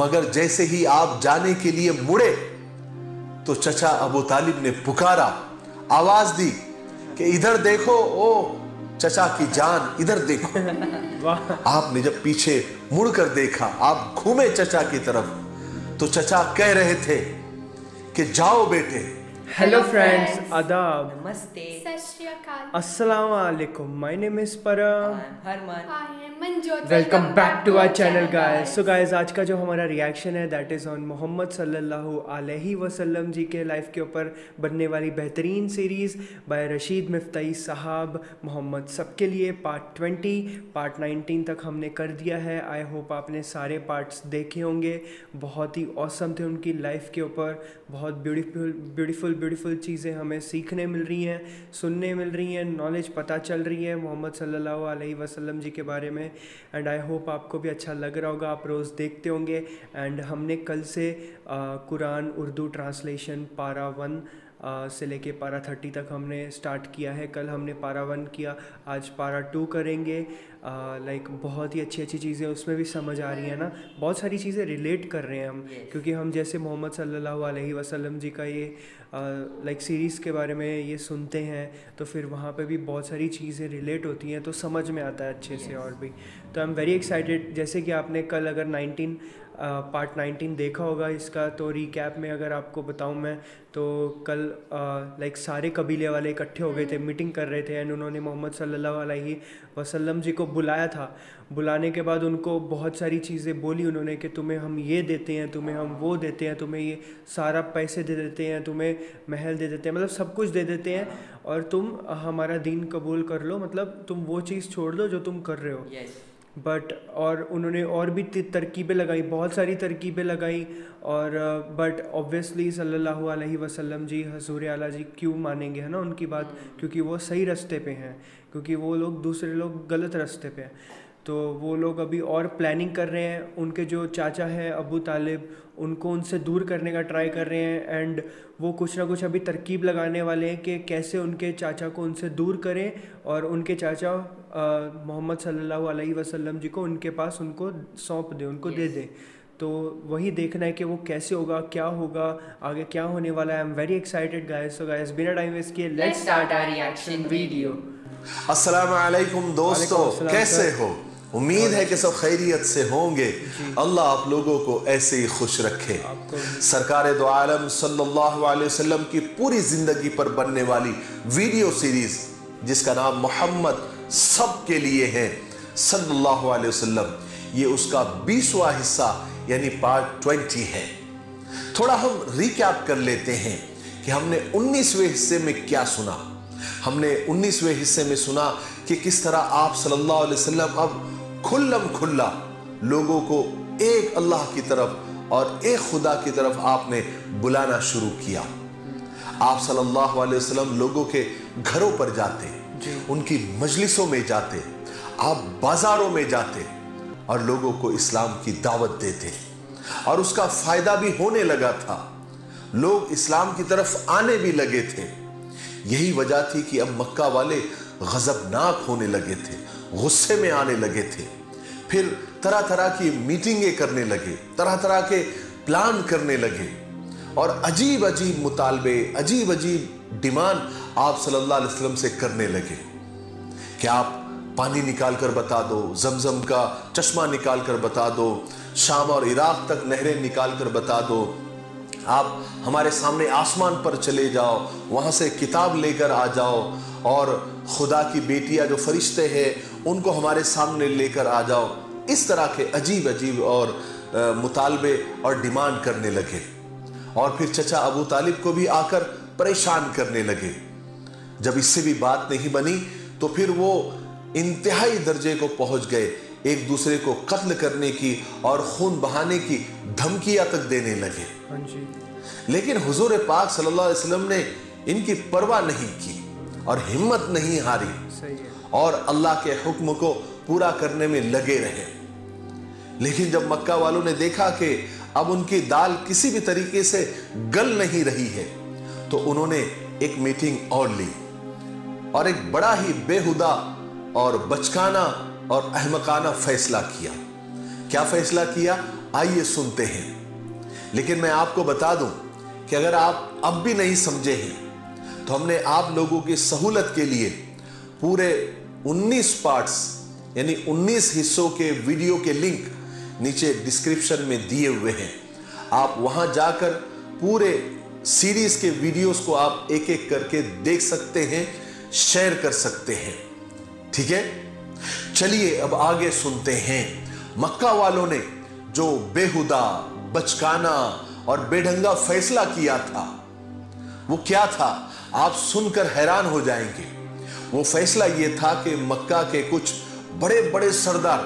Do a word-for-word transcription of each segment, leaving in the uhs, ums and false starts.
मगर जैसे ही आप जाने के लिए मुड़े तो चचा अबू तालिब ने पुकारा, आवाज दी कि इधर देखो, ओ चचा की जान इधर देखो। आपने जब पीछे मुड़कर देखा, आप घूमे चचा की तरफ, तो चचा कह रहे थे कि जाओ बेटे। हेलो फ्रेंड्स, आदाब, नमस्ते, सत श्री अकाल, अस्सलाम वालेकुम। My name is Param, Harman, I am Manjot. Welcome back to our channel guys. So guys, आज का जो हमारा रिएक्शन है दैट इज़ ऑन मोहम्मद सल्लल्लाहु अलैहि वसल्लम जी के लाइफ के ऊपर बनने वाली बेहतरीन सीरीज़ बाय रशीद मिफ्ताही साहब, मोहम्मद सब के लिए। पार्ट ट्वेंटी, पार्ट नाइनटीन तक हमने कर दिया है। आई होप आपने सारे पार्ट्स देखे होंगे। बहुत ही औसम थे, उनकी लाइफ के ऊपर बहुत ब्यूटीफुल ब्यूटीफुल ब्यूटीफुल चीज़ें हमें सीखने मिल रही हैं, सुनने मिल रही हैं, नॉलेज पता चल रही है मोहम्मद सल्लल्लाहु अलैहि वसल्लम जी के बारे में। एंड आई होप आपको भी अच्छा लग रहा होगा, आप रोज़ देखते होंगे। एंड हमने कल से कुरान उर्दू ट्रांसलेशन पारा वन Uh, से लेके पारा थर्टी तक हमने स्टार्ट किया है। कल हमने पारा वन किया, आज पारा टू करेंगे। लाइक uh, like, बहुत ही अच्छी अच्छी चीज़ें उसमें भी समझ आ रही हैं ना, बहुत सारी चीज़ें रिलेट कर रहे हैं हम। yes. क्योंकि हम जैसे मोहम्मद सल्लल्लाहु अलैहि वसल्लम जी का ये लाइक uh, सीरीज़ like, के बारे में ये सुनते हैं तो फिर वहाँ पे भी बहुत सारी चीज़ें रिलेट होती हैं, तो समझ में आता है अच्छे yes. से। और भी तो आई एम वेरी एक्साइटेड। जैसे कि आपने कल अगर नाइनटीन पार्ट uh, नाइनटीन देखा होगा इसका, तो रिकैप में अगर आपको बताऊं मैं, तो कल लाइक uh, सारे कबीले वाले इकट्ठे हो गए थे, मीटिंग कर रहे थे। एंड उन्होंने मोहम्मद सल्लल्लाहु अलैहि वसल्लम जी को बुलाया था। बुलाने के बाद उनको बहुत सारी चीज़ें बोली उन्होंने कि तुम्हें हम ये देते हैं, तुम्हें हम वो देते हैं, तुम्हें ये सारा पैसे दे देते हैं, तुम्हें महल दे देते हैं, मतलब सब कुछ दे देते हैं, और तुम हमारा दीन कबूल कर लो, मतलब तुम वो चीज़ छोड़ दो जो तुम कर रहे हो। yes. बट और उन्होंने और भी तरकीबें लगाई, बहुत सारी तरकीबें लगाई। और बट ऑब्वियसली सल्लल्लाहु अलैहि वसल्लम जी, हजूर आला जी क्यों मानेंगे, है ना, उनकी बात, क्योंकि वो सही रास्ते पे हैं, क्योंकि वो लोग, दूसरे लोग गलत रास्ते पे हैं। तो वो लोग अभी और प्लानिंग कर रहे हैं। उनके जो चाचा है अबू तालिब, उनको उनसे दूर करने का ट्राई कर रहे हैं। एंड वो कुछ ना कुछ अभी तरकीब लगाने वाले हैं कि कैसे उनके चाचा को उनसे दूर करें, और उनके चाचा मोहम्मद सल्लल्लाहु अलैहि वसल्लम जी को उनके पास, उनको सौंप दें, उनको yes. दे दें। तो वही देखना है कि वो कैसे होगा, क्या होगा, आगे क्या होने वाला है। I am very excited guys. So guys, बिना टाइम वेस्ट किए let's start our reaction video. अस्सलाम वालेकुम दोस्तों, कैसे हो? उम्मीद है कि सब खैरियत से होंगे। अल्लाह आप लोगों को ऐसे ही खुश रखे। सरकार दो आलम सल्लल्लाहु अलैहि वसल्लम की पूरी ज़िंदगी पर बनने वाली वीडियो सीरीज़ जिसका नाम मोहम्मद सब के लिए है सल्लल्लाहु अलैहि वसल्लम, ये उसका बीसवां हिस्सा यानी पार्ट ट्वेंटी है। थोड़ा हम रिकैप कर लेते हैं कि हमने उन्नीसवें हिस्से में क्या सुना। हमने उन्नीसवें हिस्से में सुना कि किस तरह आप सल्लल्लाहु अलैहि वसल्लम अब खुल्लम खुल्ला लोगों को एक अल्लाह की तरफ और एक खुदा की तरफ आपने बुलाना शुरू किया। आप सल्लल्लाहु अलैहि वसल्लम लोगों के घरों पर जाते, उनकी मजलिसों में जाते, आप बाजारों में जाते और लोगों को इस्लाम की दावत देते, और उसका फायदा भी होने लगा था। लोग इस्लाम की तरफ आने भी लगे थे। यही वजह थी कि अब मक्का वाले गजबनाक होने लगे थे, गुस्से में आने लगे थे, फिर तरह तरह की मीटिंगें करने लगे, तरह तरह के प्लान करने लगे, और अजीब अजीब मुतालबे, अजीब अजीब डिमांड आप सल्लल्लाहु अलैहि वसल्लम से करने लगे कि आप पानी निकाल कर बता दो, जमजम का चश्मा निकाल कर बता दो, शाम और इराक तक नहरें निकाल कर बता दो, आप हमारे सामने आसमान पर चले जाओ, वहाँ से किताब लेकर आ जाओ, और खुदा की बेटियाँ जो फरिश्ते हैं उनको हमारे सामने लेकर आ जाओ। इस तरह के अजीब अजीब और मुतालबे और डिमांड करने लगे, और फिर चचा अबू तालिब को भी आकर परेशान करने लगे। जब इससे भी बात नहीं बनी तो फिर वो इंतहाई दर्जे को पहुँच गए, एक दूसरे को कत्ल करने की और खून बहाने की धमकियाँ तक देने लगे। लेकिन हुजूर पाक सल्लल्लाहु अलैहि वसल्लम ने इनकी परवाह नहीं की और हिम्मत नहीं हारी, और अल्लाह के हुक्म को पूरा करने में लगे रहे। लेकिन जब मक्का वालों ने देखा कि अब उनकी दाल किसी भी तरीके से गल नहीं रही है, तो उन्होंने एक मीटिंग और ली, और एक बड़ा ही बेहुदा और बचकाना और अहमकाना फैसला किया। क्या फैसला किया? आइए सुनते हैं। लेकिन मैं आपको बता दूं कि अगर आप अब भी नहीं समझे हैं तो हमने आप लोगों की सहूलत के लिए पूरे उन्नीस पार्ट्स यानी उन्नीस हिस्सों के वीडियो के लिंक नीचे डिस्क्रिप्शन में दिए हुए हैं। आप वहां जाकर पूरे सीरीज के वीडियोस को आप एक एक करके देख सकते हैं, शेयर कर सकते हैं, ठीक है। चलिए अब आगे सुनते हैं। मक्का वालों ने जो बेहुदा, बचकाना और बेढंगा फैसला किया था वो क्या था, आप सुनकर हैरान हो जाएंगे। वो फैसला ये था कि मक्का के कुछ बड़े बड़े सरदार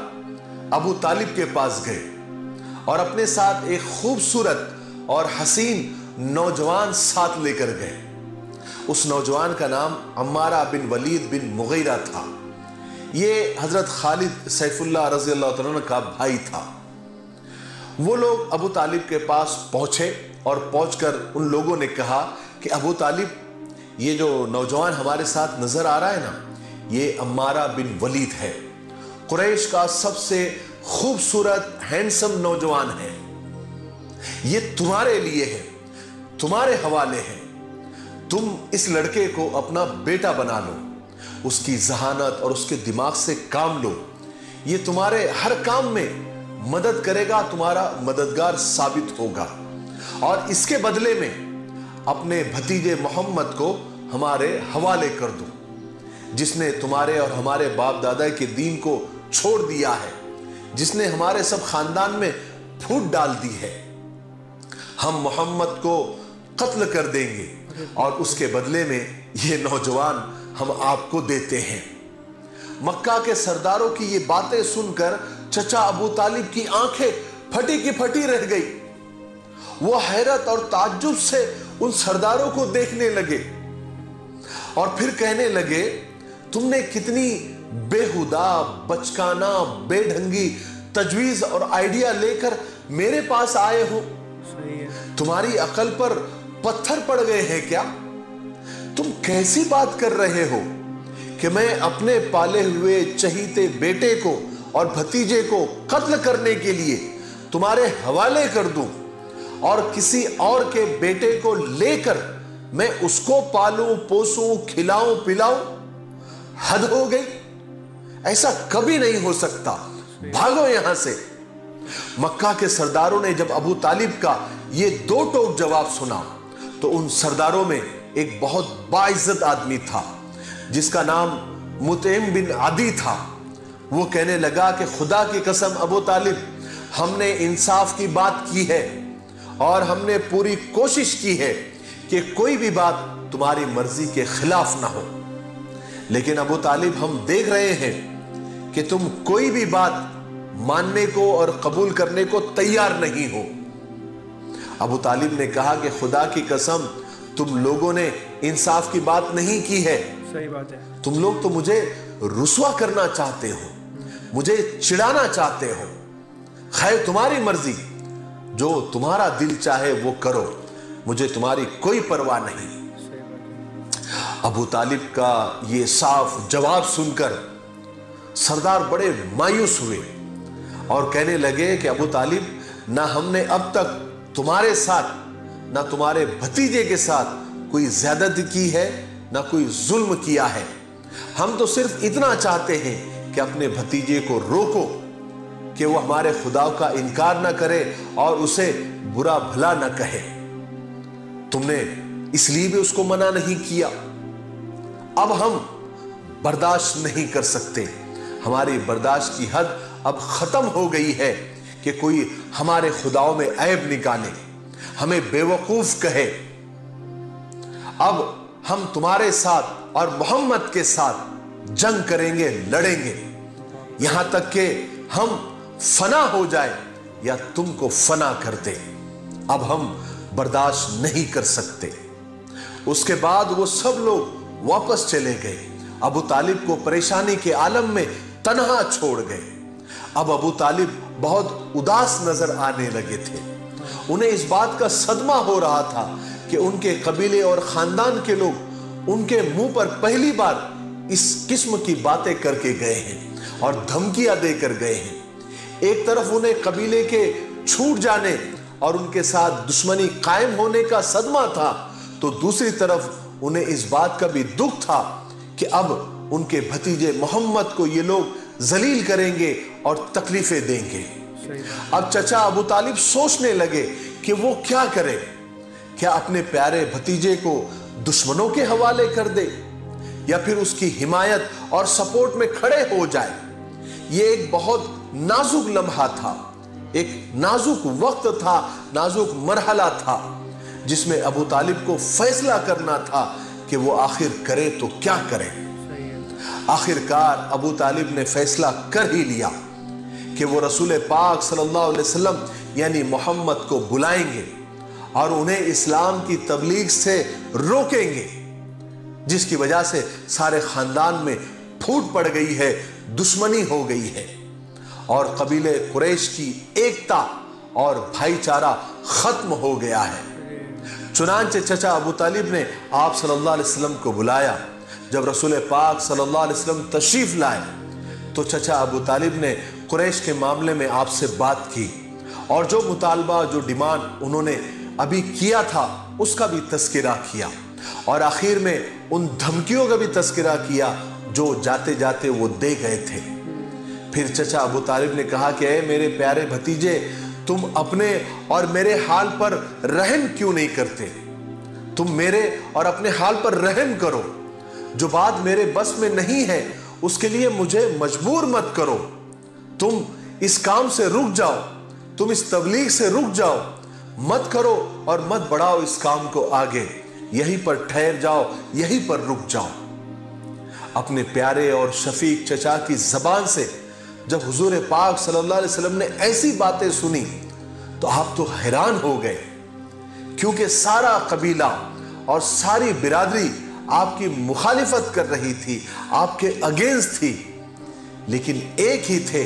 अबू तालिब के पास गए और अपने साथ एक खूबसूरत और हसीन नौजवान साथ लेकर गए। उस नौजवान का नाम अमारा बिन वलीद बिन मुगैरा था। ये हजरत खालिद सैफुल्लाह रज़ी अल्लाह तआला का भाई था। वो लोग अबू तालिब के पास पहुंचे और पहुंचकर उन लोगों ने कहा कि अबू तालिब, ये जो नौजवान हमारे साथ नज़र आ रहा है ना, ये अम्मारा बिन वलीद है, कुरैश का सबसे खूबसूरत हैंडसम नौजवान है। ये तुम्हारे लिए है, तुम्हारे हवाले है, तुम इस लड़के को अपना बेटा बना लो, उसकी जहानत और उसके दिमाग से काम लो, ये तुम्हारे हर काम में मदद करेगा, तुम्हारा मददगार साबित होगा, और इसके बदले में अपने भतीजे मोहम्मद को हमारे हवाले कर दो, जिसने तुम्हारे और हमारे बाप दादा के दीन को छोड़ दिया है, जिसने हमारे सब खानदान में फूट डाल दी है। हम मोहम्मद को कत्ल कर देंगे और उसके बदले में ये नौजवान हम आपको देते हैं। मक्का के सरदारों की ये बातें सुनकर चचा अबू तालिब की आंखें फटी की फटी रह गई। वो हैरत और ताज्जुब से उन सरदारों को देखने लगे और फिर कहने लगे, तुमने कितनी बेहुदा, बचकाना, बेढंगी तजवीज और आइडिया लेकर मेरे पास आए हो, तुम्हारी अकल पर पत्थर पड़ गए हैं क्या? तुम कैसी बात कर रहे हो कि मैं अपने पाले हुए चहीते बेटे को और भतीजे को कत्ल करने के लिए तुम्हारे हवाले कर दूं और किसी और के बेटे को लेकर मैं उसको पालूं, पोसूं, खिलाऊं, पिलाऊं? हद हो गई, ऐसा कभी नहीं हो सकता, भागो यहां से। मक्का के सरदारों ने जब अबू तालिब का ये दो टोक जवाब सुना तो उन सरदारों में एक बहुत बाइज्जत आदमी था जिसका नाम मुतैम बिन आदी था। वो कहने लगा कि खुदा की कसम अबू तालिब, हमने इंसाफ की बात की है और हमने पूरी कोशिश की है कि कोई भी बात तुम्हारी मर्जी के खिलाफ ना हो, लेकिन अबू तालिब, हम देख रहे हैं कि तुम कोई भी बात मानने को और कबूल करने को तैयार नहीं हो। अबू तालिब ने कहा कि खुदा की कसम, तुम लोगों ने इंसाफ की बात नहीं की है, सही बात है, तुम लोग तो मुझे रुसवा करना चाहते हो, मुझे चिढ़ाना चाहते हो। खैर, तुम्हारी मर्जी, जो तुम्हारा दिल चाहे वो करो, मुझे तुम्हारी कोई परवाह नहीं। अबू तालिब का ये साफ जवाब सुनकर सरदार बड़े मायूस हुए और कहने लगे कि अबू तालिब, ना हमने अब तक तुम्हारे साथ, ना तुम्हारे भतीजे के साथ कोई ज्यादती की है, ना कोई जुल्म किया है। हम तो सिर्फ इतना चाहते हैं कि अपने भतीजे को रोको कि वो हमारे खुदा का इनकार ना करे और उसे बुरा भला ना कहे। तुमने इसलिए भी उसको मना नहीं किया। अब हम बर्दाश्त नहीं कर सकते, हमारी बर्दाश्त की हद अब खत्म हो गई है कि कोई हमारे खुदाओं में ऐब निकाले, हमें बेवकूफ कहे। अब हम तुम्हारे साथ और मोहम्मद के साथ जंग करेंगे, लड़ेंगे, यहां तक कि हम फना हो जाए या तुमको फना कर दे। अब हम बर्दाश्त नहीं कर सकते। उसके बाद वो सब लोग वापस चले गए, अबू तालिब को परेशानी के आलम में तन्हा छोड़ गए। अब अबू तालिब बहुत उदास नजर आने लगे थे। उन्हें इस बात का सदमा हो रहा था कि उनके कबीले और खानदान के लोग उनके मुंह पर पहली बार इस किस्म की बातें करके गए हैं और धमकियां देकर गए हैं। एक तरफ उन्हें कबीले के छूट जाने और उनके साथ दुश्मनी कायम होने का सदमा था, तो दूसरी तरफ उन्हें इस बात का भी दुख था कि अब उनके भतीजे मोहम्मद को ये लोग जलील करेंगे और तकलीफें देंगे। अब चचा अबू तालिब सोचने लगे कि वो क्या करें, क्या अपने प्यारे भतीजे को दुश्मनों के हवाले कर दे या फिर उसकी हिमायत और सपोर्ट में खड़े हो जाए। ये एक बहुत नाजुक लम्हा था, एक नाजुक वक्त था, नाजुक मरहला था जिसमें अबू तालिब को फैसला करना था कि वो आखिर करे तो क्या करे। आखिरकार अबू तालिब ने फैसला कर ही लिया कि वो रसूल पाक सल्लल्लाहु अलैहि वसल्लम यानी मोहम्मद को बुलाएंगे और उन्हें इस्लाम की तबलीग से रोकेंगे, जिसकी वजह से सारे खानदान में फूट पड़ गई है, दुश्मनी हो गई है और कबीले कुरैश की एकता और भाईचारा खत्म हो गया है। चुनांचे चचा अबू तालिब ने आप सल्लल्लाहु अलैहि वसल्लम को बुलाया। जब रसूल पाक सल्लल्लाहु अलैहि वसल्लम तशरीफ लाए तो चचा अबू तालिब ने कुरैश के मामले में आपसे बात की और जो मुतालबा जो डिमांड उन्होंने अभी किया था उसका भी तस्किरा किया और आखिर में उन धमकियों का भी तस्किरा किया जो जाते जाते वो दे गए थे। फिर चचा अबू तालिब ने कहा कि ए मेरे प्यारे भतीजे, तुम अपने और मेरे हाल पर रहम क्यों नहीं करते? तुम मेरे और अपने हाल पर रहम करो। जो बात मेरे बस में नहीं है उसके लिए मुझे मजबूर मत करो। तुम इस काम से रुक जाओ, तुम इस तबलीग से रुक जाओ, मत करो और मत बढ़ाओ इस काम को आगे, यहीं पर ठहर जाओ, यहीं पर रुक जाओ। अपने प्यारे और शफीक चचा की जबान से जब हुजूर पाक सल्लल्लाहु अलैहि वसल्लम ने ऐसी बातें सुनी तो आप तो हैरान हो गए, क्योंकि सारा कबीला और सारी बिरादरी आपकी मुखालिफत कर रही थी, आपके अगेंस्ट थी, लेकिन एक ही थे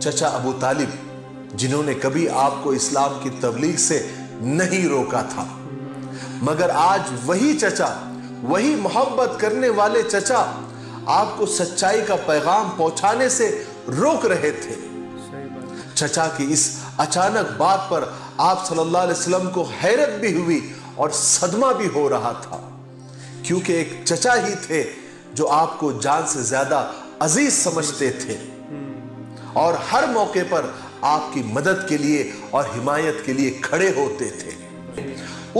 चचा अबू तालिब जिन्होंने कभी आपको इस्लाम की तबलीग से नहीं रोका था। मगर आज वही चचा, वही मोहब्बत करने वाले चचा आपको सच्चाई का पैगाम पहुंचाने से रोक रहे थे। चचा की इस अचानक बात पर आप सल्लल्लाहु अलैहि वसल्लम को हैरत भी हुई और सदमा भी हो रहा था, क्योंकि एक चचा ही थे जो आपको जान से ज्यादा अजीज समझते थे और हर मौके पर आपकी मदद के लिए और हिमायत के लिए खड़े होते थे।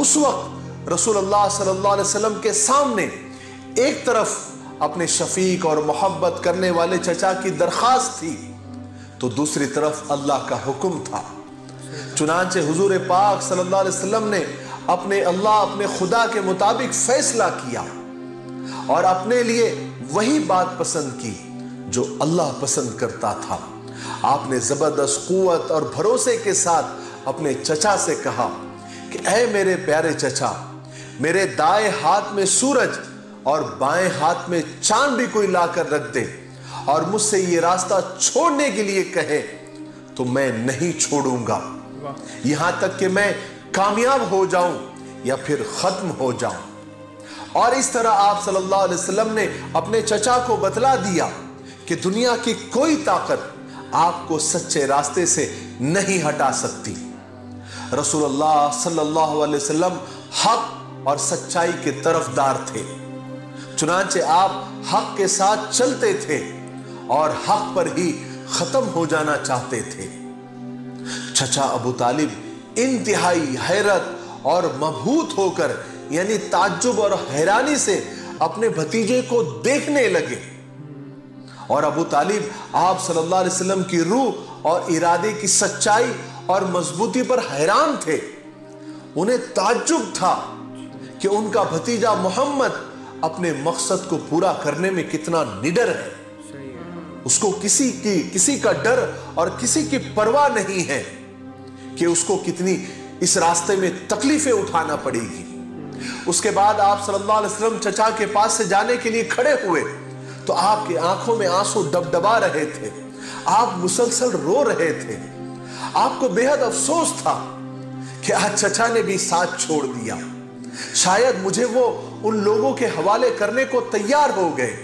उस वक्त रसूलुल्लाह सल्लल्लाहु अलैहि वसल्लम के सामने एक तरफ अपने शफीक और मोहब्बत करने वाले चचा की दरखास्त थी तो दूसरी तरफ अल्लाह का हुक्म था। चुनांचे हुजूर पाक सल्लल्लाहु अलैहि वसल्लम ने अपने अल्लाह अपने खुदा के मुताबिक फैसला किया और अपने लिए वही बात पसंद की जो अल्लाह पसंद करता था। आपने जबरदस्त कुव्वत और भरोसे के साथ अपने चचा से कहा कि ऐ मेरे प्यारे चचा, मेरे दाएं हाथ में सूरज और बाएं हाथ में चांद भी कोई लाकर रख दे और मुझसे ये रास्ता छोड़ने के लिए कहे तो मैं नहीं छोड़ूंगा, यहां तक कि मैं कामयाब हो जाऊं या फिर खत्म हो जाऊं। और इस तरह आप सल्लल्लाहु अलैहि वसल्लम ने अपने चचा को बतला दिया कि दुनिया की कोई ताकत आपको सच्चे रास्ते से नहीं हटा सकती। रसूलुल्लाह सल्लल्लाहु अलैहि वसल्लम हक और सच्चाई के तरफदार थे, चुनांचे आप हक के साथ चलते थे और हक पर ही खत्म हो जाना चाहते थे। चचा अबू तालिब इंतहाई हैरत और मबहूत होकर यानी ताज्जुब और हैरानी से अपने भतीजे को देखने लगे और अबू तालिब आप सल्लल्लाहु अलैहि वसल्लम की रूह और इरादे की सच्चाई और मजबूती पर हैरान थे। उन्हें ताज्जुब था कि उनका भतीजा मोहम्मद अपने मकसद को पूरा करने में कितना निडर है, उसको किसी की किसी का डर और किसी की परवाह नहीं है कि उसको कितनी इस रास्ते में तकलीफें उठाना पड़ेगी। उसके बाद आप सल्लल्लाहु अलैहि वसल्लम चचा के पास से जाने के लिए खड़े हुए तो आपकी आंखों में आंसू डबडबा रहे थे, आप मुसलसल रो रहे थे। आपको बेहद अफसोस था कि आज चचा ने भी साथ छोड़ दिया, शायद मुझे वो उन लोगों के हवाले करने को तैयार हो गए।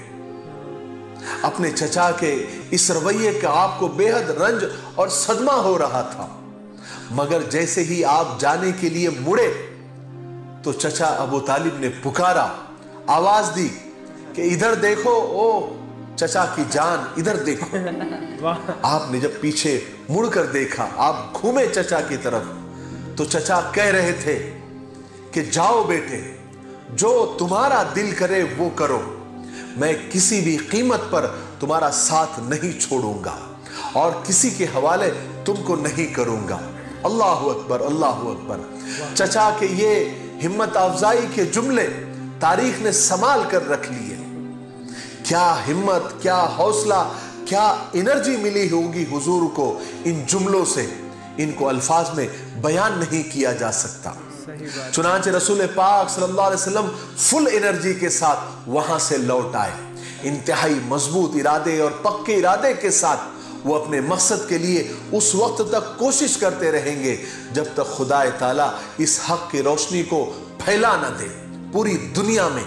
अपने चचा के इस रवैये का आपको बेहद रंज और सदमा हो रहा था, मगर जैसे ही आप जाने के लिए मुड़े तो चचा अबू तालिब ने पुकारा, आवाज दी कि इधर देखो, ओ चचा की जान इधर देखो। आपने जब पीछे मुड़कर देखा, आप घूमे चचा की तरफ, तो चचा कह रहे थे कि जाओ बेटे, जो तुम्हारा दिल करे वो करो, मैं किसी भी कीमत पर तुम्हारा साथ नहीं छोड़ूंगा और किसी के हवाले तुमको नहीं करूंगा। अल्लाहु अकबर, अल्लाहु अकबर। चचा के ये हिम्मत अफजाई के जुमले तारीख ने संभाल कर रख लिए। क्या हिम्मत, क्या हौसला, क्या एनर्जी मिली होगी हुजूर को इन जुमलों से, इनको अल्फाज में बयान नहीं किया जा सकता। चुनांचे रसूल पाक सल्लल्लाहु अलैहि वसल्लम फुल एनर्जी के साथ वहां से लौट आए। इंतहाई मजबूत इरादे और पक्के इरादे के साथ वो अपने मकसद के लिए उस वक्त तक कोशिश करते रहेंगे जब तक खुदाए ताला इस हक की रोशनी को फैला ना दे पूरी दुनिया में,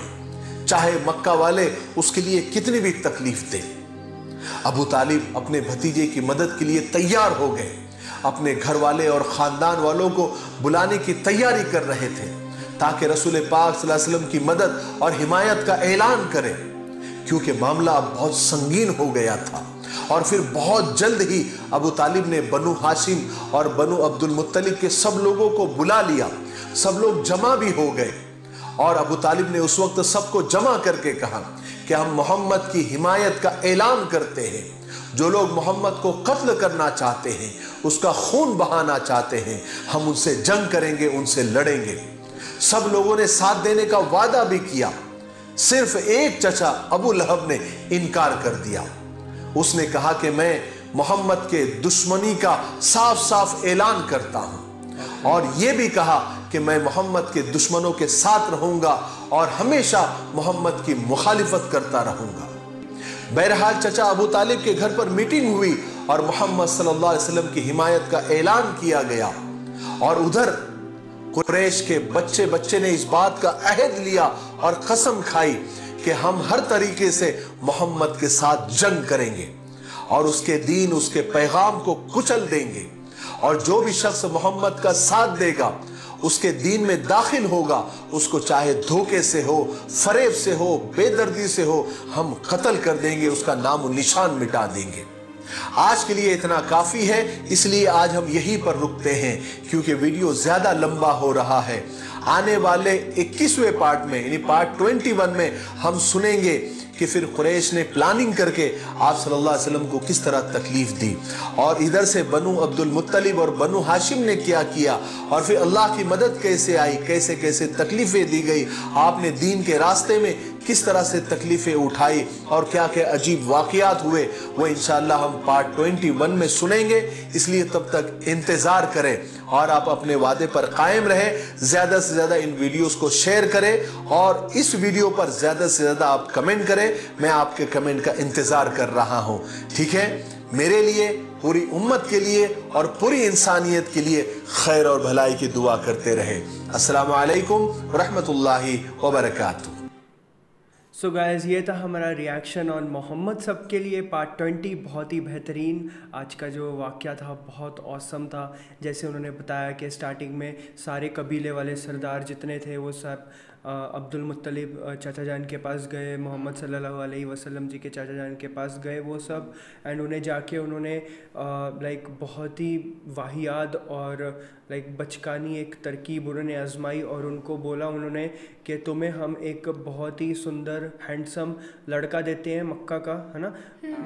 चाहे मक्का वाले उसके लिए कितनी भी तकलीफ दे। अबू तालिब अपने भतीजे की मदद के लिए तैयार हो गए, अपने घर वाले और ख़ानदान वालों को बुलाने की तैयारी कर रहे थे ताकि रसूल पाक सल्लल्लाहु अलैहि वसल्लम की मदद और हिमायत का ऐलान करें, क्योंकि मामला बहुत संगीन हो गया था। और फिर बहुत जल्द ही अबू तालिब ने बनु हाशिम और बनु अब्दुल मुत्तलिब के सब लोगों को बुला लिया। सब लोग जमा भी हो गए और अबू तालिब ने उस वक्त सबको जमा करके कहा कि हम मोहम्मद की हिमायत का ऐलान करते हैं। जो लोग मोहम्मद को कत्ल करना चाहते हैं, उसका खून बहाना चाहते हैं, हम उनसे जंग करेंगे, उनसे लड़ेंगे। सब लोगों ने साथ देने का वादा भी किया, सिर्फ एक चचा अबू लहब ने इनकार कर दिया। उसने कहा कि मैं मोहम्मद के दुश्मनी का साफ साफ ऐलान करता हूं और यह भी कहा कि मैं मोहम्मद के दुश्मनों के साथ रहूंगा और हमेशा मोहम्मद की मुखालिफत करता रहूंगा। बहरहाल चचा अबू तालिब के घर पर मीटिंग हुई और मोहम्मद सल्लल्लाहु अलैहि वसल्लम की हिमायत का ऐलान किया गया। और उधर कुरैश के बच्चे बच्चे ने इस बात का अहद लिया और कसम खाई कि हम हर तरीके से मोहम्मद के साथ जंग करेंगे और उसके दीन, उसके पैगाम को कुचल देंगे। और जो भी शख्स मोहम्मद का साथ देगा, उसके दीन में दाखिल होगा, उसको चाहे धोखे से हो, फरेब से हो, बेदर्दी से हो, हम कत्ल कर देंगे, उसका नाम और निशान मिटा देंगे। आज के लिए इतना काफ़ी है, इसलिए आज हम यहीं पर रुकते हैं क्योंकि वीडियो ज़्यादा लंबा हो रहा है। आने वाले इक्कीसवें पार्ट में, यानी पार्ट इक्कीस में हम सुनेंगे कि फिर कुरैश ने प्लानिंग करके आप सल्लल्लाहु अलैहि वसल्लम को किस तरह तकलीफ दी और इधर से बनु अब्दुल मुत्तलिब और बनु हाशिम ने क्या किया और फिर अल्लाह की मदद कैसे आई, कैसे कैसे तकलीफ़ें दी गई, आपने दीन के रास्ते में किस तरह से तकलीफ़ें उठाई और क्या क्या अजीब वाक़ियात हुए, वह इंशाअल्लाह हम पार्ट इक्कीस में सुनेंगे। इसलिए तब तक इंतज़ार करें और आप अपने वादे पर कायम रहें। ज़्यादा से ज़्यादा इन वीडियोस को शेयर करें और इस वीडियो पर ज़्यादा से ज़्यादा आप कमेंट करें। मैं आपके कमेंट का इंतज़ार कर रहा हूँ। ठीक है, मेरे लिए, पूरी उम्मत के लिए और पूरी इंसानियत के लिए खैर और भलाई की दुआ करते रहें। अस्सलाम वालेकुम रहमतुल्लाहि व बरकातहू। सो गाइस, ये था हमारा रिएक्शन ऑन मोहम्मद सब के लिए पार्ट ट्वेंटी। बहुत ही बेहतरीन आज का जो वाक़या था, बहुत औसम था। जैसे उन्होंने बताया कि स्टार्टिंग में सारे कबीले वाले सरदार जितने थे वो सब अब्दुल मुत्तलिब चाचा जान के पास गए, मोहम्मद सल्लल्लाहु अलैहि वसल्लम जी के चाचा जान के पास गए वो सब। एंड उन्हें जाके उन्होंने लाइक बहुत ही वाहियात और लाइक बचकानी एक तरकीब उन्होंने आजमाई और उनको बोला उन्होंने कि तुम्हें हम एक बहुत ही सुंदर हैंडसम लड़का देते हैं, मक्का का, है ना,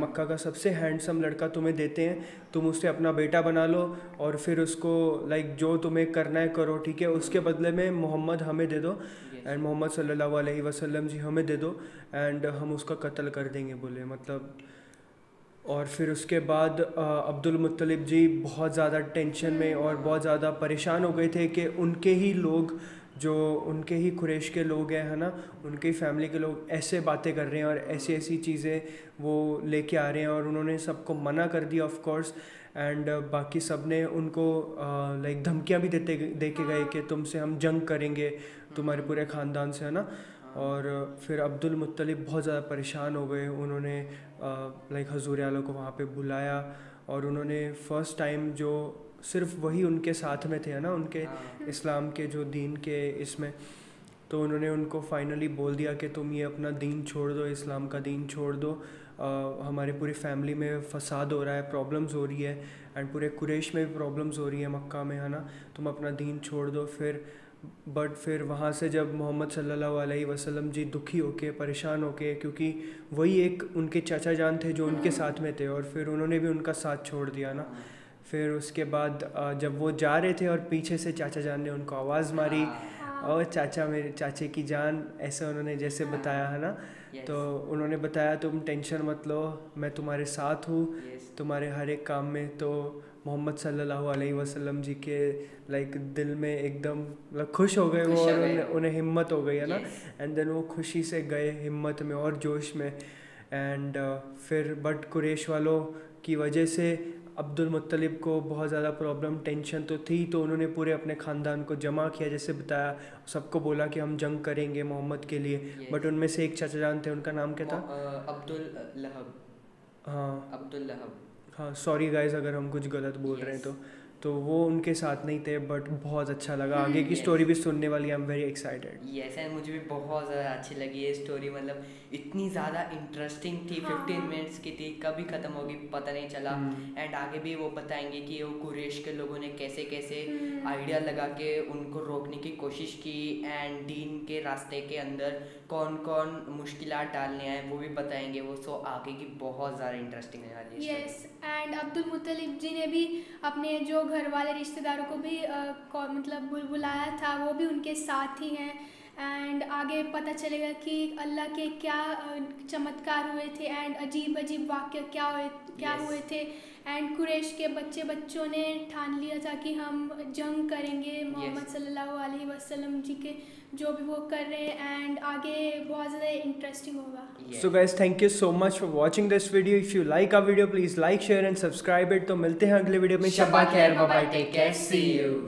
मक्का का सबसे हैंडसम लड़का तुम्हें देते हैं, तुम उससे अपना बेटा बना लो और फिर उसको लाइक जो तुम्हें करना है करो, ठीक है, उसके बदले में मोहम्मद हमें दे दो एंड मोहम्मद सल्लल्लाहु अलैहि वसल्लम जी हमें दे दो एंड हम उसका कत्ल कर देंगे, बोले मतलब। और फिर उसके बाद अब्दुल मुत्तलिब जी बहुत ज़्यादा टेंशन में और बहुत ज़्यादा परेशान हो गए थे कि उनके ही लोग, जो उनके ही कुरैश के लोग हैं, है ना, उनके ही फैमिली के लोग ऐसे बातें कर रहे हैं और ऐसी ऐसी चीज़ें वो लेके आ रहे हैं। और उन्होंने सबको मना कर दिया ऑफ कोर्स। एंड बाकी सब ने उनको लाइक धमकियां भी देते दे के गए कि तुमसे हम जंग करेंगे, तुम्हारे पूरे ख़ानदान से, है ना। और फिर अब्दुल मुत्तलिब बहुत ज़्यादा परेशान हो गए। उन्होंने लाइक हजूर आला को वहाँ पे बुलाया और उन्होंने फ़र्स्ट टाइम जो सिर्फ वही उनके साथ में थे ना, उनके इस्लाम के जो दीन के इसमें, तो उन्होंने उनको फाइनली बोल दिया कि तुम ये अपना दीन छोड़ दो, इस्लाम का दीन छोड़ दो, आ, हमारे पूरी फैमिली में फसाद हो रहा है, प्रॉब्लम्स हो रही है, एंड पूरे कुरैश में भी प्रॉब्लम्स हो रही है मक्का में, है ना, तुम अपना दीन छोड़ दो। फिर बट फिर वहाँ से जब मोहम्मद सल्लल्लाहु अलैहि वसल्लम जी दुखी होके परेशान होके, क्योंकि वही एक उनके चाचा जान थे जो उनके साथ में थे, और फिर उन्होंने भी उनका साथ छोड़ दिया ना। फिर उसके बाद जब वो जा रहे थे और पीछे से चाचा जान ने उनको आवाज़ मारी, और चाचा मेरे चाचे की जान, ऐसे उन्होंने जैसे बताया है ना, तो उन्होंने बताया तुम टेंशन मत लो, मैं तुम्हारे साथ हूँ तुम्हारे हर एक काम में। तो मोहम्मद सल्लल्लाहु अलैहि वसल्लम जी के लाइक दिल में एकदम लाइक खुश हो गए वो, और उन्हें उन्हें हिम्मत हो गई है ना, एंड देन वो खुशी से गए हिम्मत में और जोश में। एंड uh, फिर बट कुरैश वालों की वजह से अब्दुल मुत्तलिब को बहुत ज़्यादा प्रॉब्लम टेंशन तो थी, तो उन्होंने पूरे अपने ख़ानदान को जमा किया, जैसे बताया सबको बोला कि हम जंग करेंगे मोहम्मद के लिए। बट उनमें से एक चाचा जान थे, उनका नाम क्या था, अब्दुल लहब, हाँ अब्दुल लहब, हाँ सॉरी गाइज अगर हम कुछ गलत बोल yes. रहे हैं तो तो वो उनके साथ नहीं थे, बट बहुत अच्छा लगा। hmm, आगे की yes. स्टोरी भी सुनने वाली है, I am very excited. Yes and मुझे भी बहुत ज़्यादा अच्छी लगी ये स्टोरी, मतलब इतनी ज़्यादा इंटरेस्टिंग थी, फिफ्टीन मिनट्स की थी, कभी ख़त्म होगी पता नहीं चला। And hmm. आगे भी वो बताएंगे कि वो कुरैश के लोगों ने कैसे कैसे hmm. आइडिया लगा के उनको रोकने की कोशिश की, एंड दीन के रास्ते के अंदर कौन कौन मुश्किलात डालने आए वो भी बताएंगे वो। सो आगे की बहुत ज़्यादा इंटरेस्टिंग है वाली। यस एंड अब्दुल मुत्तलिब जी ने भी अपने जो घर वाले रिश्तेदारों को भी uh, मतलब बुलाया था, वो भी उनके साथ ही हैं। एंड आगे पता चलेगा कि अल्लाह के क्या चमत्कार हुए थे, एंड अजीब अजीब वाक्य क्या हुए क्या yes. हुए थे। एंड कुरैश के बच्चे बच्चों ने ठान लिया था कि हम जंग करेंगे मोहम्मद yes. सल्लल्लाहु अलैहि वसल्लम जी के जो भी वो कर रहे हैं, एंड आगे बहुत ज़्यादा इंटरेस्टिंग होगा। So guys thank you so much for watching this video. If you like our video please like share and subscribe it. तो मिलते हैं अगले वीडियो में। शब्बा खैर, bye bye, take care, see you.